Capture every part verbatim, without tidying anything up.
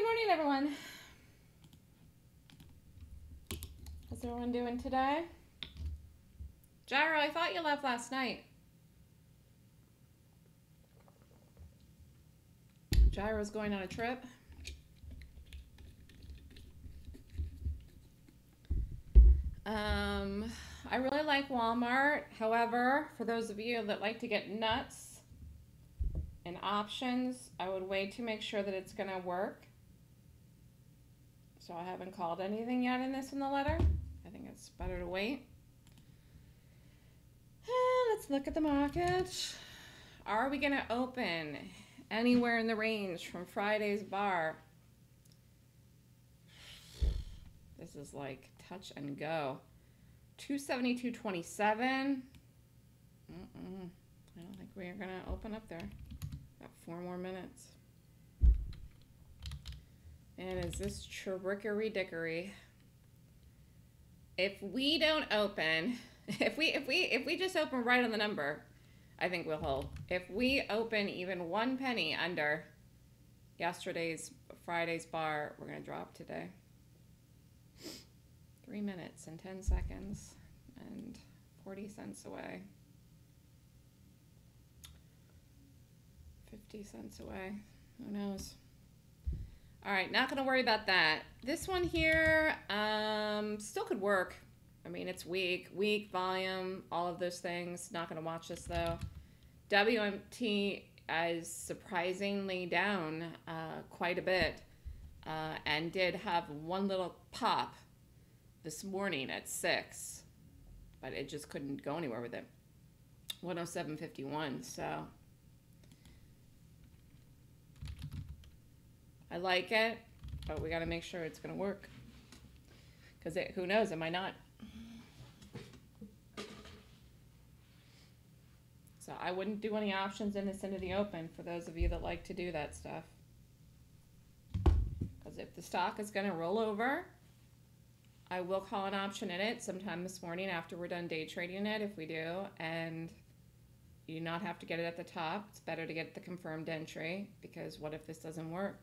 Good morning, everyone. How's everyone doing today? Gyro, I thought you left last night. Gyro's going on a trip. Um, I really like Walmart. However, for those of you that like to get nuts and options, I would wait to make sure that it's going to work. So I haven't called anything yet in this in the letter. I think it's better to wait. And let's look at the market. Are we going to open anywhere in the range from Friday's bar? This is like touch and go. two seventy-two twenty-seven. Mm-mm. I don't think we're going to open up there. Got four more minutes. And is this trickery dickery? If we don't open, if we if we if we just open right on the number, I think we'll hold. If we open even one penny under yesterday's Friday's bar, we're gonna drop today. Three minutes and ten seconds and forty cents away. fifty cents away. Who knows? All right, not going to worry about that. This one here um, still could work. I mean, it's weak. Weak, volume, all of those things. Not going to watch this, though. W M T is surprisingly down uh, quite a bit uh, and did have one little pop this morning at six, but it just couldn't go anywhere with it. one oh seven fifty-one, so... I like it, but we gotta make sure it's gonna work. Cause it, who knows, it might not. So I wouldn't do any options in this into the open for those of you that like to do that stuff. Cause if the stock is gonna roll over, I will call an option in it sometime this morning after we're done day trading it, if we do, and you do not have to get it at the top. It's better to get the confirmed entry, because what if this doesn't work?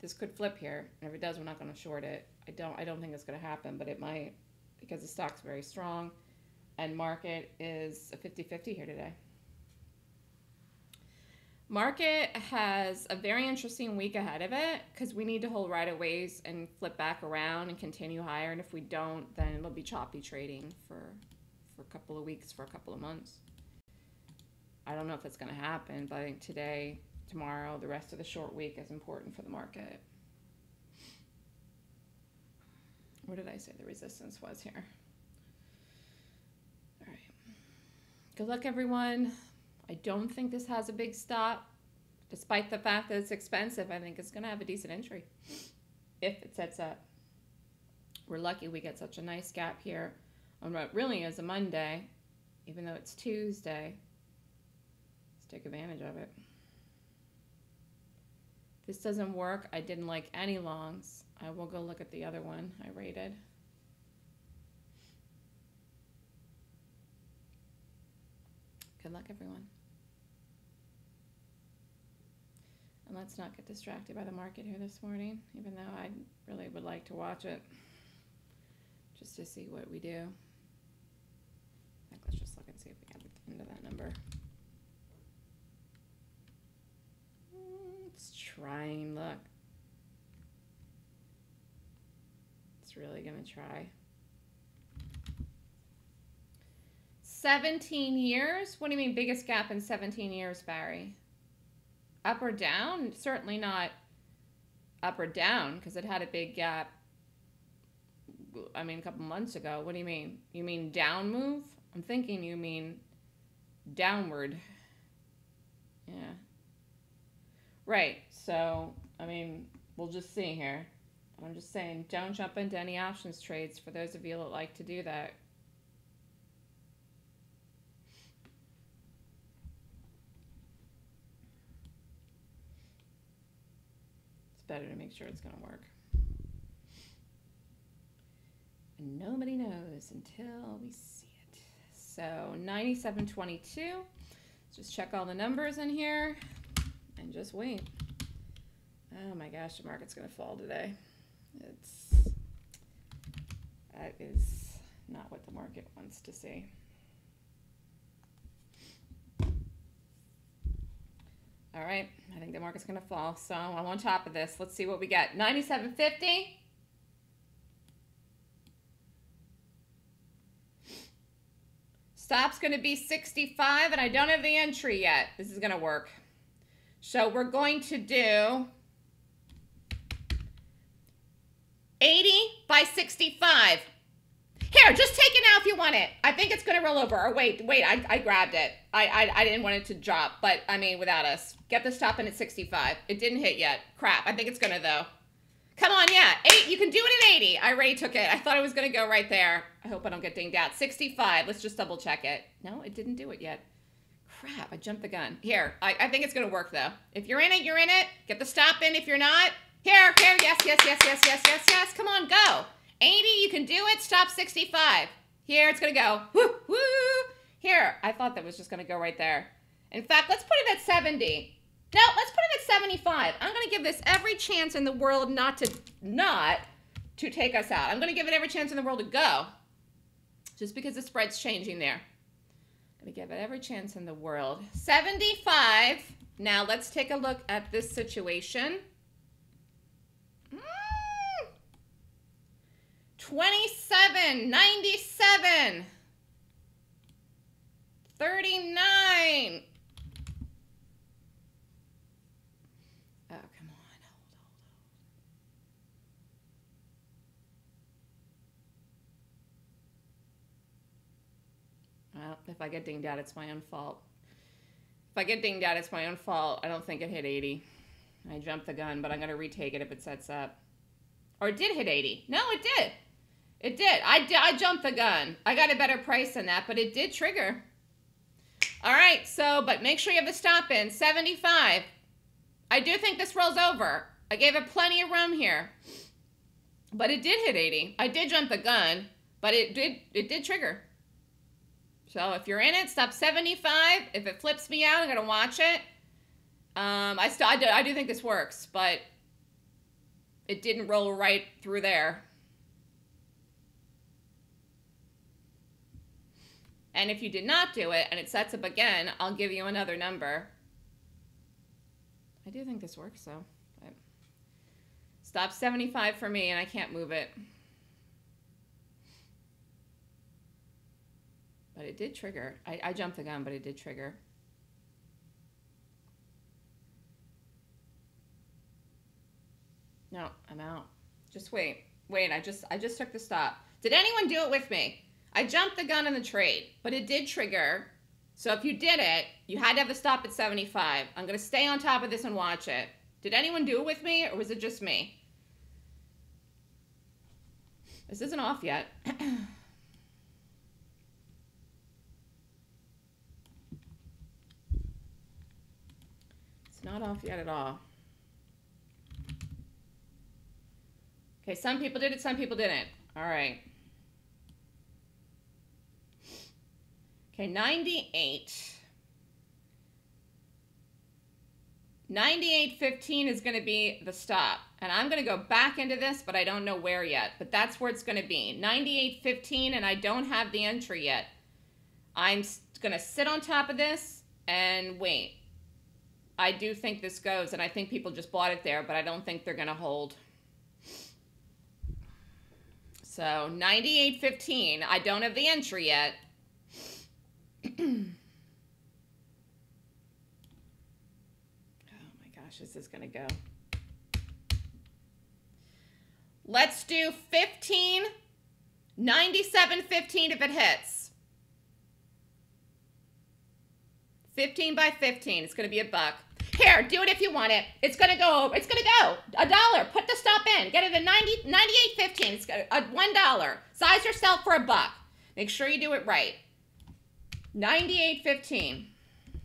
This could flip here, and if it does, we're not going to short it. I don't I don't think it's going to happen, but it might, because the stock's very strong, and market is a fifty fifty here today. Market has a very interesting week ahead of it, because we need to hold right of ways and flip back around and continue higher, and if we don't, then it'll be choppy trading for, for a couple of weeks, for a couple of months. I don't know if that's going to happen, but I think today... tomorrow, the rest of the short week is important for the market. What did I say the resistance was here? All right. Good luck, everyone. I don't think this has a big stop. Despite the fact that it's expensive, I think it's going to have a decent entry if it sets up. We're lucky we get such a nice gap here on what really is a Monday, even though it's Tuesday. Let's take advantage of it. This doesn't work. I didn't like any longs. I will go look at the other one I rated. Good luck, everyone. And let's not get distracted by the market here this morning, even though I really would like to watch it just to see what we do. I think let's just look and see if we get into that number. Let's try and look. It's really gonna try. seventeen years? What do you mean biggest gap in seventeen years, Barry? Up or down? Certainly not up or down, because it had a big gap, I mean, a couple months ago. What do you mean? You mean down move? I'm thinking you mean downward. Yeah. Right, so, I mean, we'll just see here. I'm just saying, don't jump into any options trades for those of you that like to do that. It's better to make sure it's going to work. And nobody knows until we see it. So, ninety-seven twenty-two. Just check all the numbers in here. And just wait. Oh my gosh, the market's going to fall today. It's that is not what the market wants to see. All right, I think the market's going to fall, so I'm on top of this. Let's see what we got. ninety-seven fifty. Stop's going to be sixty-five, and I don't have the entry yet. This is going to work. So we're going to do eighty by sixty-five. Here, just take it now if you want it. I think it's going to roll over. Or wait, wait, I, I grabbed it. I, I I didn't want it to drop, but I mean, without us. Get the stop in at sixty-five. It didn't hit yet. Crap, I think it's going to though. Come on, yeah. Eight, you can do it at eighty. I already took it. I thought it was going to go right there. I hope I don't get dinged out. sixty-five. Let's just double check it. No, it didn't do it yet. Crap, I jumped the gun. Here, I, I think it's going to work though. If you're in it, you're in it. Get the stop in if you're not. Here, here, yes, yes, yes, yes, yes, yes, yes. Come on, go. eighty, you can do it. Stop sixty-five. Here, it's going to go. Woo, woo. Here, I thought that was just going to go right there. In fact, let's put it at seventy. No, let's put it at seventy-five. I'm going to give this every chance in the world not to, not to take us out. I'm going to give it every chance in the world to go just because the spread's changing there. I'm going to give it every chance in the world. seventy-five. Now, let's take a look at this situation. twenty-seven, ninety-seven, thirty-nine. Oh, come on. Hold, hold, hold. Well, if I get dinged out, it's my own fault. If I get dinged out, it's my own fault. I don't think it hit eighty. I jumped the gun, but I'm going to retake it if it sets up. Or it did hit eighty. No, it did. It did. I, did. I jumped the gun. I got a better price than that, but it did trigger. All right, so, but make sure you have the stop in. seventy-five. I do think this rolls over. I gave it plenty of room here. But it did hit eighty. I did jump the gun, but it did, it did trigger. So if you're in it, stop seventy-five. If it flips me out, I'm going to watch it. Um, I, still, I, do, I do think this works, but it didn't roll right through there. And if you did not do it and it sets up again, I'll give you another number. I do think this works though. But stop seventy-five for me and I can't move it. But it did trigger. I, I jumped the gun, but it did trigger. No, I'm out. Just wait. Wait, I just I just took the stop. Did anyone do it with me? I jumped the gun in the trade, but it did trigger. So if you did it, you had to have the stop at seventy-five. I'm going to stay on top of this and watch it. Did anyone do it with me, or was it just me? This isn't off yet. It's not off yet at all. Okay, some people did it, some people didn't. All right. Okay, ninety-eight. ninety-eight fifteen is going to be the stop. And I'm going to go back into this, but I don't know where yet. But that's where it's going to be. ninety-eight fifteen, and I don't have the entry yet. I'm going to sit on top of this and wait. I do think this goes, and I think people just bought it there, but I don't think they're going to hold. So ninety-eight fifteen, I don't have the entry yet. Oh my gosh, this is gonna go. Let's do fifteen, ninety-seven fifteen if it hits. fifteen by fifteen, it's gonna be a buck. Here, do it if you want it. It's gonna go over, it's gonna go. A dollar, put the stop in. Get it at ninety-eight fifteen, it's got a one dollar. Size yourself for a buck. Make sure you do it right. ninety-eight fifteen.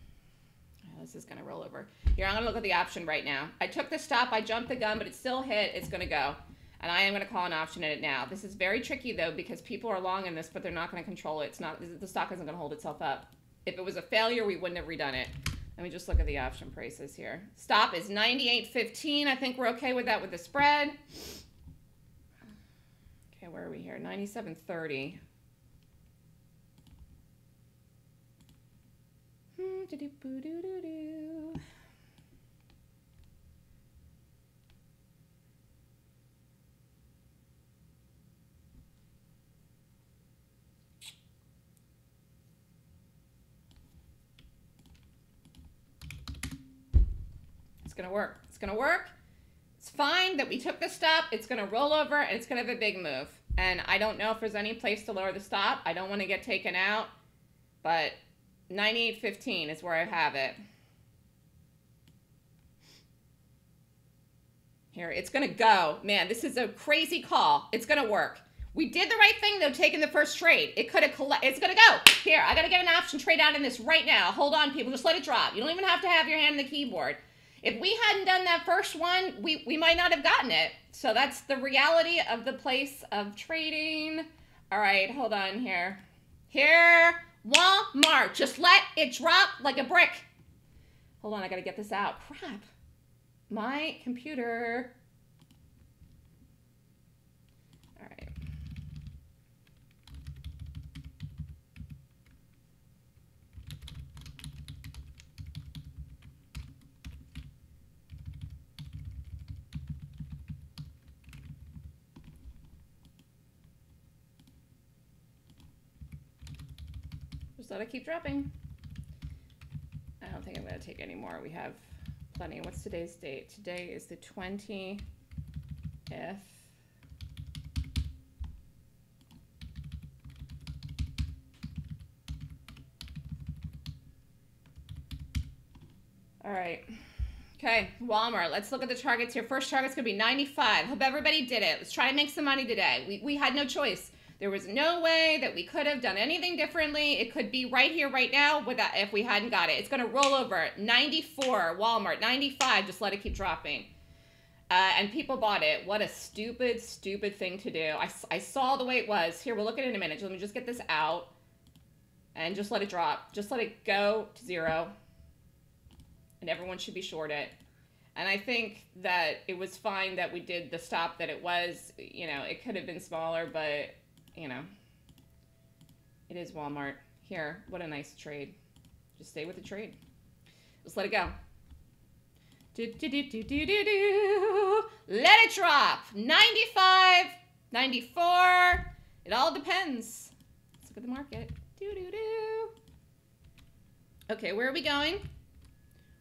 Oh, this is going to roll over. Here, I'm going to look at the option right now. I took the stop. I jumped the gun, but it still hit. It's going to go. And I am going to call an option in it now. This is very tricky, though, because people are long in this, but they're not going to control it. It's not, the stock isn't going to hold itself up. If it was a failure, we wouldn't have redone it. Let me just look at the option prices here. Stop is ninety-eight fifteen. I think we're okay with that with the spread. Okay, where are we here? ninety-seven thirty. Hmm, do-do-boo-doo-doo-doo. Gonna work. It's gonna work. It's fine that we took the stop. It's gonna roll over and it's gonna have a big move. And I don't know if there's any place to lower the stop. I don't want to get taken out, but ninety-eight fifteen is where I have it. Here, it's gonna go. Man, this is a crazy call. It's gonna work. We did the right thing though, taking the first trade. It could have collapsed. It's gonna go. Here, I gotta get an option trade out in this right now. Hold on, people. Just let it drop. You don't even have to have your hand on the keyboard. If we hadn't done that first one, we, we might not have gotten it. So that's the reality of the place of trading. All right, hold on here. Here, Walmart, just let it drop like a brick. Hold on, I gotta get this out. Crap, my computer. All right. Just let it keep dropping. I don't think I'm gonna take any more. We have plenty. What's today's date? Today is the twentieth. All right. Okay, Walmart. Let's look at the targets here. First target's gonna be ninety-five. Hope everybody did it. Let's try to make some money today. We, we had no choice. There was no way that we could have done anything differently. It could be right here, right now, without, if we hadn't got it. It's going to roll over. ninety-four, Walmart. ninety-five, just let it keep dropping. Uh, and people bought it. What a stupid, stupid thing to do. I, I saw the way it was. Here, we'll look at it in a minute. Let me just get this out. And just let it drop. Just let it go to zero. And everyone should be short it. And I think that it was fine that we did the stop that it was. You know, it could have been smaller, but... you know, it is Walmart. Here, what a nice trade. Just stay with the trade. Just let it go. Do, do, do, do, do, do, do. Let it drop. ninety-five, ninety-four. It all depends. Let's look at the market. Do, do, do. Okay, where are we going?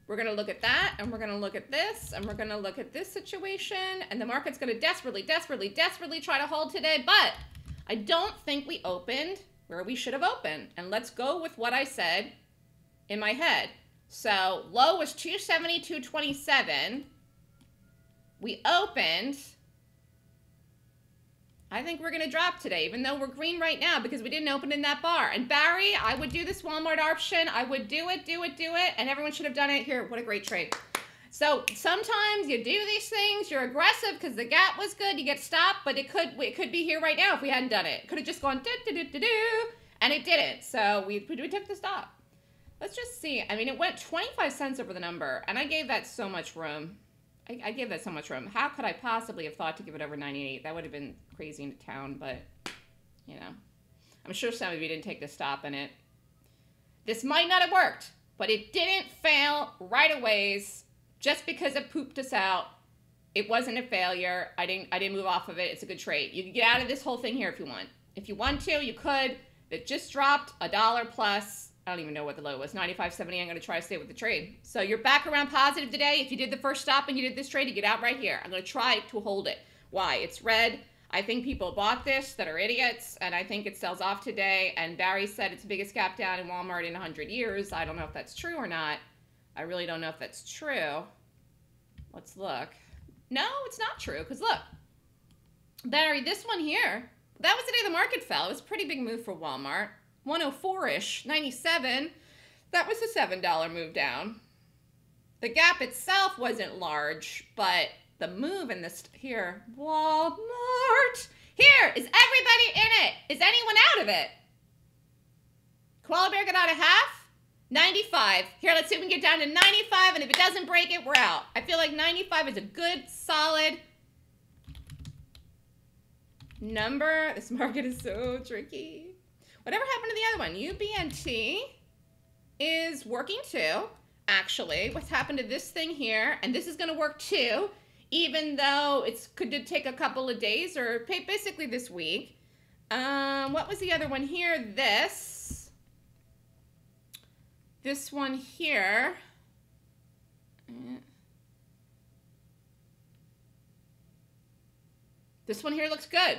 We're going to look at that, and we're going to look at this, and we're going to look at this situation, and the market's going to desperately, desperately, desperately try to hold today, but... I don't think we opened where we should have opened. And let's go with what I said in my head. So low was two seventy-two twenty-seven. We opened. I think we're going to drop today, even though we're green right now because we didn't open in that bar. And Barry, I would do this Walmart option. I would do it, do it, do it. And everyone should have done it. Here, what a great trade. So sometimes you do these things, you're aggressive because the gap was good, you get stopped, but it could it could be here right now if we hadn't done it. It could have just gone do-do-do-do-do, and it didn't. So we, we took the stop. Let's just see. I mean, it went twenty-five cents over the number, and I gave that so much room. I, I gave that so much room. How could I possibly have thought to give it over ninety-eight? That would have been crazy into town, but, you know. I'm sure some of you didn't take the stop in it. This might not have worked, but it didn't fail right aways. Just because it pooped us out, it wasn't a failure. I didn't I didn't move off of it. It's a good trade. You can get out of this whole thing here if you want. If you want to, you could. It just dropped a dollar plus. I don't even know what the low was. ninety-five seventy. I'm going to try to stay with the trade. So you're back around positive today. If you did the first stop and you did this trade, you get out right here. I'm going to try to hold it. Why? It's red. I think people bought this that are idiots, and I think it sells off today. And Barry said it's the biggest gap down in Walmart in one hundred years. I don't know if that's true or not. I really don't know if that's true. Let's look. No, it's not true, because look. Barry, this one here, that was the day the market fell. It was a pretty big move for Walmart. one oh four-ish, ninety-seven. That was a seven dollar move down. The gap itself wasn't large, but the move in this, here, Walmart. Here, is everybody in it? Is anyone out of it? Koala Bear got out of half? ninety-five. Here, let's see if we can get down to ninety-five, and if it doesn't break it, we're out. I feel like ninety-five is a good, solid number. This market is so tricky. Whatever happened to the other one? U B N T is working too, actually. What's happened to this thing here? And this is going to work too, even though it could take a couple of days or basically this week. Um, what was the other one here? This. This one here. This one here looks good.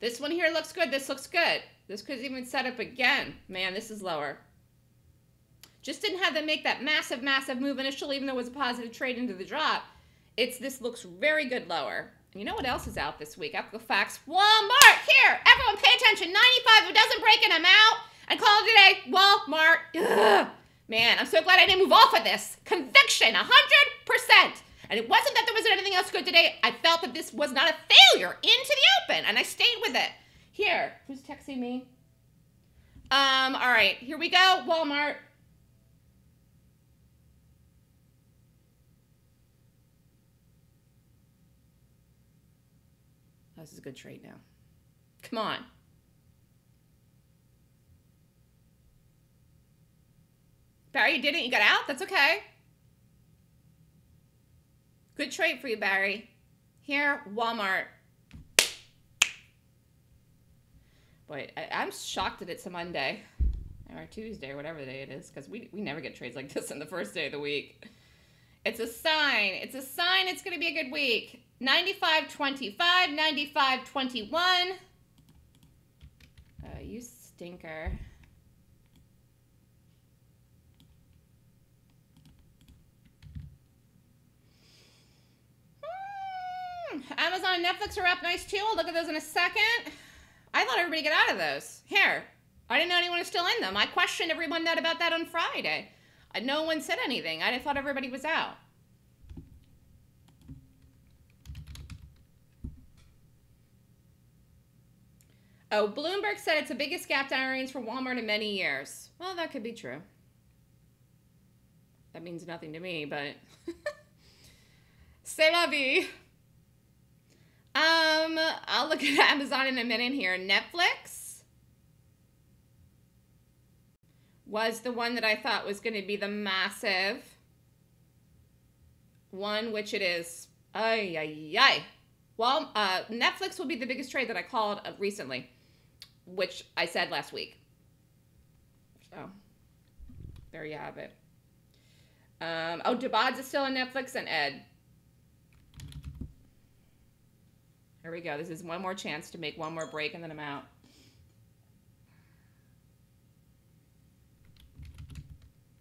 This one here looks good. This looks good. This could even set up again. Man, this is lower. Just didn't have them make that massive, massive move initially, even though it was a positive trade into the drop. It's this looks very good lower. And you know what else is out this week? Apple, Fox, Walmart. Here, everyone pay attention. ninety-five, if it doesn't break it, I'm out. I call it today, Walmart. Ugh. Man, I'm so glad I didn't move off of this. Conviction, one hundred percent. And it wasn't that there wasn't anything else good today. I felt that this was not a failure into the open, and I stayed with it. Here, who's texting me? Um, all right, here we go, Walmart. Oh, this is a good trade now. Come on. Barry, you didn't, you got out? That's okay. Good trade for you, Barry. Here, Walmart. Boy, I, I'm shocked that it's a Monday or Tuesday or whatever day it is, because we, we never get trades like this on the first day of the week. It's a sign. It's a sign it's going to be a good week. ninety-five twenty-five, ninety-five twenty-one. Oh, you stinker. Hmm. Amazon and Netflix are up nice too. I'll look at those in a second. I thought everybody got out of those. Here, I didn't know anyone was still in them. I questioned everyone that about that on Friday. No one said anything. I thought everybody was out. Oh, Bloomberg said it's the biggest gap down earnings for Walmart in many years. Well, that could be true. That means nothing to me, but c'est la vie. Um, I'll look at Amazon in a minute here. Netflix was the one that I thought was going to be the massive one, which it is. Ay, ay, ay. Well, uh, Netflix will be the biggest trade that I called recently, which I said last week. So, there you have it. Um, oh, Debod's is still on Netflix and Ed. Here we go. This is one more chance to make one more break, and then I'm out.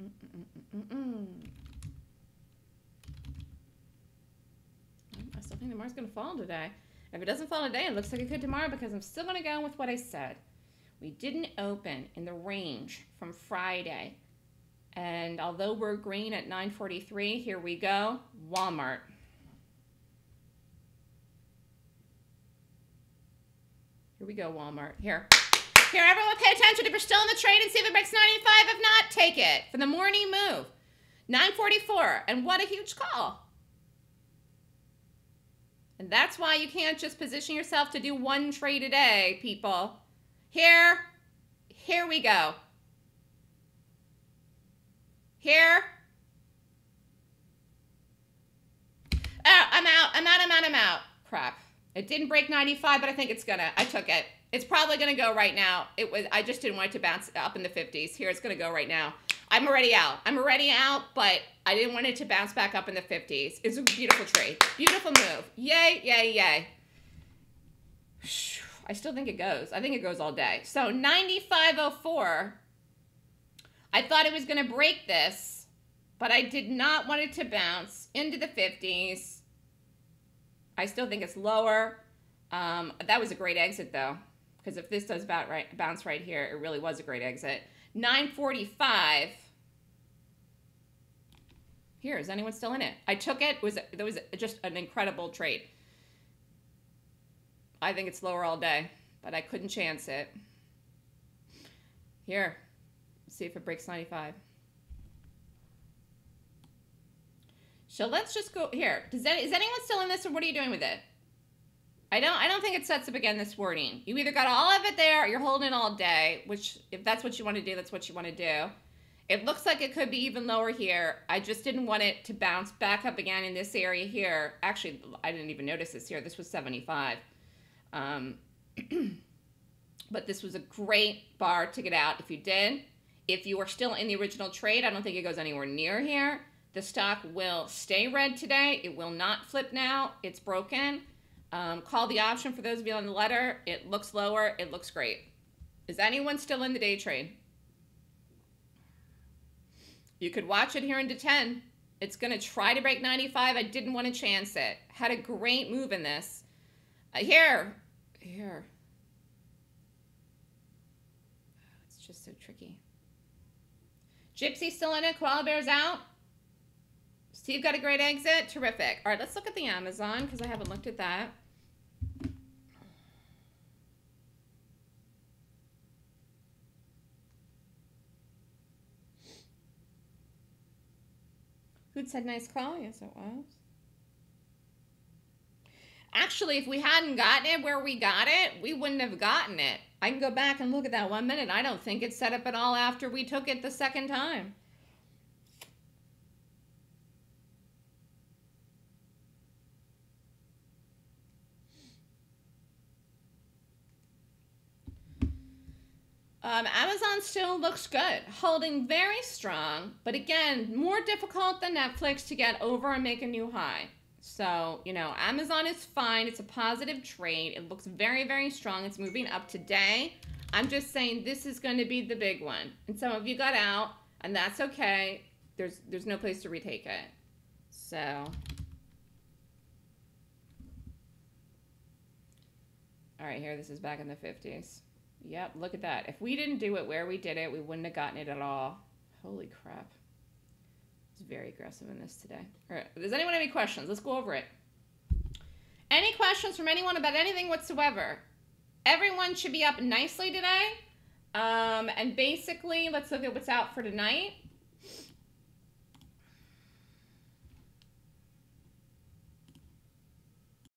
Mm-mm-mm-mm-mm. I still think the market's going to fall today. If it doesn't fall today, it looks like it could tomorrow, because I'm still going to go with what I said. We didn't open in the range from Friday. And although we're green at nine forty-three, here we go, Walmart. Here we go, Walmart. Here. Here, everyone pay attention. If you're still in the trade and see if it breaks ninety-five, if not, take it for the morning move. nine forty-four, and what a huge call. And that's why you can't just position yourself to do one trade a day, people. Here, here we go. Here. Oh, I'm out, I'm out, I'm out, I'm out. Crap. It didn't break ninety-five, but I think it's gonna. I took it. It's probably gonna go right now. It was. I just didn't want it to bounce up in the fifties. Here, it's gonna go right now. I'm already out. I'm already out, but I didn't want it to bounce back up in the fifties. It's a beautiful trade. Beautiful move. Yay, yay, yay. I still think it goes. I think it goes all day. So ninety-five oh four. I thought it was gonna break this, but I did not want it to bounce into the fifties. I still think it's lower. Um, that was a great exit, though, because if this does bounce right, bounce right here, it really was a great exit. nine forty-five. Here, is anyone still in it? I took it. It was, it was just an incredible trade. I think it's lower all day, but I couldn't chance it. Here, see if it breaks ninety-five. So let's just go here. Does that, is anyone still in this, or what are you doing with it? I don't, I don't think it sets up again this wording. You either got all of it there or you're holding it all day, which if that's what you want to do, that's what you want to do. It looks like it could be even lower here. I just didn't want it to bounce back up again in this area here. Actually, I didn't even notice this here. This was seventy-five. Um, but this was a great bar to get out if you did. If you are still in the original trade, I don't think it goes anywhere near here. The stock will stay red today. It will not flip now. It's broken. Um, call the option for those of you on the letter. It looks lower. It looks great. Is anyone still in the day trade? You could watch it here into ten. It's going to try to break ninety-five. I didn't want to chance it. Had a great move in this. Uh, here. Here. Oh, it's just so tricky. Gypsy still in it. Koala Bear's out. Steve got a great exit. Terrific. All right, let's look at the Amazon because I haven't looked at that. Who'd said nice call? Yes, it was. Actually, if we hadn't gotten it where we got it, we wouldn't have gotten it. I can go back and look at that one minute. I don't think it's set up at all after we took it the second time. Um, Amazon still looks good, holding very strong, but again, more difficult than Netflix to get over and make a new high. So, you know, Amazon is fine. It's a positive trade. It looks very, very strong. It's moving up today. I'm just saying this is going to be the big one. And some of you got out, and that's okay. There's, there's no place to retake it. So, all right, here, this is back in the fifties. Yep, look at that. If we didn't do it where we did it, we wouldn't have gotten it at all. Holy crap. It's very aggressive in this today. All right, does anyone have any questions? Let's go over it. Any questions from anyone about anything whatsoever? Everyone should be up nicely today. Um, and basically, let's look at what's out for tonight.